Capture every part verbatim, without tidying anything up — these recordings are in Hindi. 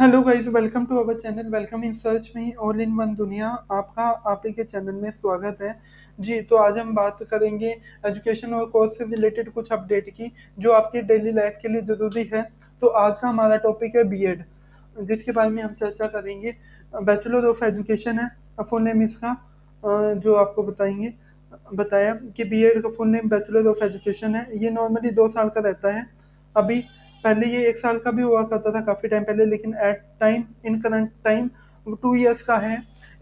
Hello guys, welcome to our channel. Welcome in search में ऑल इन वन दुनिया, आपका आप ही के चैनल में स्वागत है जी। तो आज हम बात करेंगे एजुकेशन और कोर्स से रिलेटेड कुछ अपडेट की जो आपकी डेली लाइफ के लिए ज़रूरी है। तो आज का हमारा टॉपिक है बीएड, जिसके बारे में हम चर्चा करेंगे। बैचलर ऑफ एजुकेशन है फुल नेम इसका, जो आपको बताएंगे बताया कि बीएड का full name bachelor of education है। ये नॉर्मली दो साल का रहता है। अभी पहले ये एक साल का भी हुआ करता था काफ़ी टाइम पहले, लेकिन at time in current time वो टू इयर्स का है।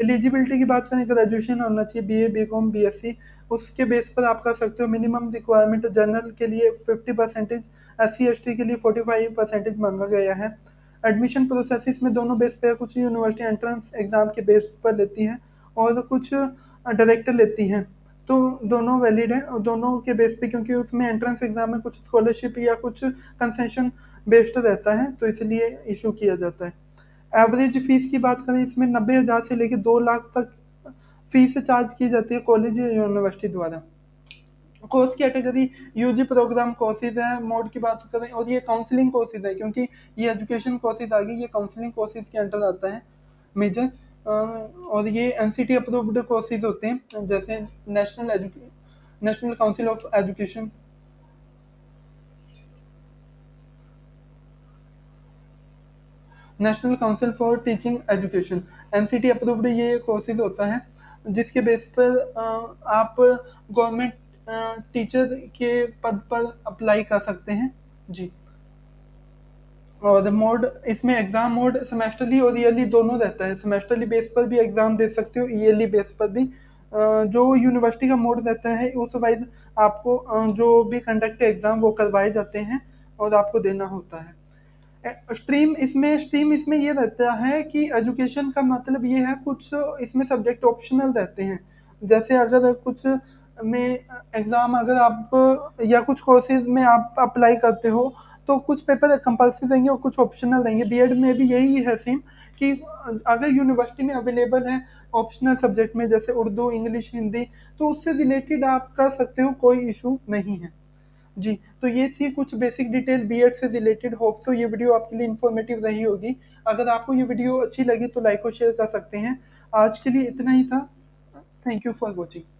एलिजिबिलिटी की बात करें, ग्रेजुएशन होना चाहिए, बीए, बीकॉम, बीएससी, उसके बेस पर आप कर सकते हो। मिनिमम रिक्वायरमेंट जनरल के लिए फिफ्टी परसेंटेज, एससी एसटी के लिए फोर्टी फाइव परसेंटेज मांगा गया है। एडमिशन प्रोसेस में दोनों बेस पर, कुछ यूनिवर्सिटी एंट्रेंस एग्ज़ाम के बेस पर लेती हैं और कुछ डायरेक्ट लेती हैं, तो दोनों वैलिड हैं दोनों के बेस पे, क्योंकि उसमें एंट्रेंस एग्ज़ाम में कुछ स्कॉलरशिप या कुछ कंसेशन बेस्ड रहता है, तो इसलिए इशू किया जाता है। एवरेज फ़ीस की बात करें, इसमें नब्बे हज़ार से लेकर दो लाख तक फ़ीस चार्ज की जाती है कॉलेज या यूनिवर्सिटी द्वारा। Course category UG programme courses है। मोड की बात करें, और ये काउंसलिंग कोर्सेज है, क्योंकि ये एजुकेशन कोर्सेज आ गई, ये काउंसलिंग कोर्सेज के अंडर आता है मेजर। और ये एनसीटी अप्रूव्ड कोर्सेज होते हैं, जैसे नेशनल एजुके national council of education, national council for teaching education, NCT approved ये कोर्सेज होता है, जिसके बेस पर आप गवर्नमेंट टीचर के पद पर अप्लाई कर सकते हैं जी। और मोड, इसमें एग्ज़ाम मोड सेमेस्टरली और ईयरली दोनों रहता है। सेमेस्टरली बेस पर भी एग्ज़ाम दे सकते हो, ईयरली बेस पर भी। जो यूनिवर्सिटी का मोड रहता है उस वाइज आपको जो भी कंडक्ट एग्ज़ाम वो करवाए जाते हैं और आपको देना होता है। स्ट्रीम इसमें स्ट्रीम इसमें यह रहता है कि एजुकेशन का मतलब ये है, कुछ इसमें सब्जेक्ट ऑप्शनल रहते हैं। जैसे अगर कुछ में एग्ज़ाम अगर आप या कुछ कोर्सेज में आप अप्लाई करते हो तो कुछ पेपर कंपल्सरी रहेंगे और कुछ ऑप्शनल रहेंगे। बीएड में भी यही है सेम, कि अगर यूनिवर्सिटी में अवेलेबल है ऑप्शनल सब्जेक्ट में, जैसे उर्दू, इंग्लिश, हिंदी, तो उससे रिलेटेड आप कर सकते हो, कोई इशू नहीं है जी। तो ये थी कुछ बेसिक डिटेल बीएड से रिलेटेड। होप सो ये वीडियो आपके लिए इन्फॉर्मेटिव रही होगी। अगर आपको ये वीडियो अच्छी लगी तो लाइक और शेयर कर सकते हैं। आज के लिए इतना ही था। Thank you for watching.